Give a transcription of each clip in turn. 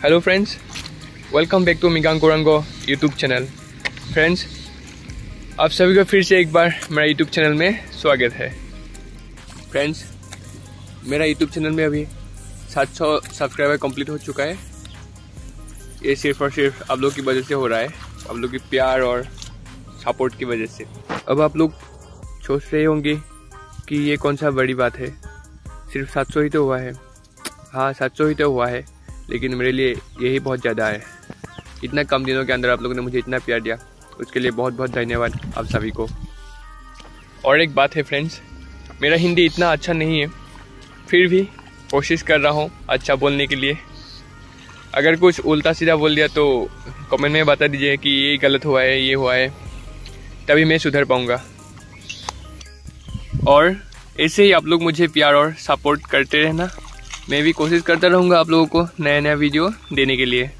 Hello friends, welcome back to Migang Gorango YouTube channel. Friends, आप सभी को फिर से एक बार मेरा यूट्यूब चैनल में स्वागत है। फ्रेंड्स, मेरा यूट्यूब चैनल में अभी 700 सब्सक्राइबर कंप्लीट हो चुका है। ये सिर्फ और सिर्फ आप लोग की वजह से हो रहा है, आप लोग की प्यार और सपोर्ट की वजह से। अब आप लोग सोच रहे होंगे कि ये कौन सा बड़ी बात है, सिर्फ 700 ही तो हुआ है। हाँ, 700 ही तो हुआ है, लेकिन मेरे लिए यही बहुत ज़्यादा है। इतना कम दिनों के अंदर आप लोगों ने मुझे इतना प्यार दिया, उसके लिए बहुत बहुत धन्यवाद आप सभी को। और एक बात है फ्रेंड्स, मेरा हिंदी इतना अच्छा नहीं है, फिर भी कोशिश कर रहा हूँ अच्छा बोलने के लिए। अगर कुछ उल्टा सीधा बोल दिया तो कमेंट में बता दीजिए कि ये गलत हुआ है, ये हुआ है, तभी मैं सुधर पाऊँगा। और ऐसे ही आप लोग मुझे प्यार और सपोर्ट करते रहना, मैं भी कोशिश करता रहूँगा आप लोगों को नया नया वीडियो देने के लिए।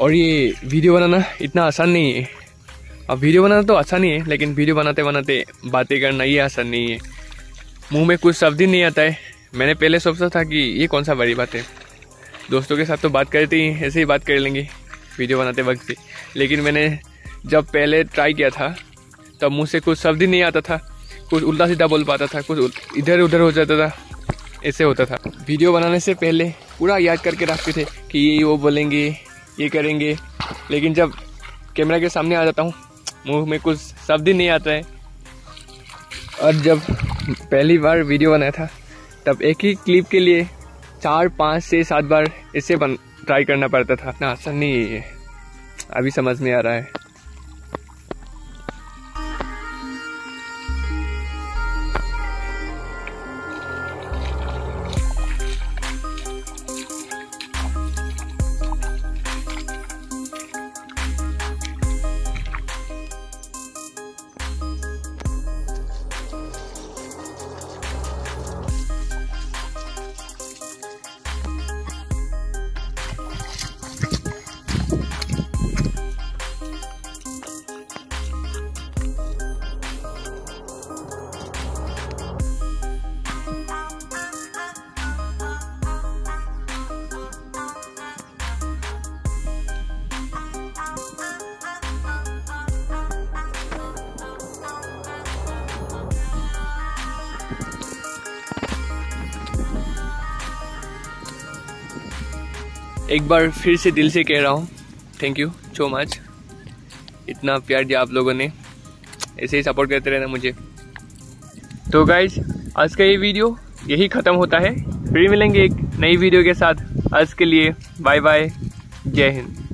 और ये वीडियो बनाना इतना आसान नहीं है। अब वीडियो बनाना तो आसान ही है, लेकिन वीडियो बनाते बनाते बातें करना ये आसान नहीं है। मुंह में कुछ शब्द ही नहीं आता है। मैंने पहले सोचा था कि ये कौन सा बड़ी बात है, दोस्तों के साथ तो बात करते ही ऐसे ही बात कर लेंगे वीडियो बनाते वक्त भी, लेकिन मैंने जब पहले ट्राई किया था तब मुँह से कुछ शब्द ही नहीं आता था। कुछ उल्टा सीधा बोल पाता था, कुछ इधर उधर हो जाता था, ऐसे होता था। वीडियो बनाने से पहले पूरा याद करके रखते थे कि ये वो बोलेंगे, ये करेंगे, लेकिन जब कैमरा के सामने आ जाता हूँ मुंह में कुछ शब्द ही नहीं आता है। और जब पहली बार वीडियो बनाया था तब एक ही क्लिप के लिए 4, 5, 6, 7 बार इसे ट्राई करना पड़ता था। इतना आसान नहीं है, अभी समझ में आ रहा है। एक बार फिर से दिल से कह रहा हूँ, थैंक यू सो मच। इतना प्यार दिया आप लोगों ने, ऐसे ही सपोर्ट करते रहना मुझे। तो गाइज, आज का ये वीडियो यही ख़त्म होता है। फिर मिलेंगे एक नई वीडियो के साथ। आज के लिए बाय बाय, जय हिंद।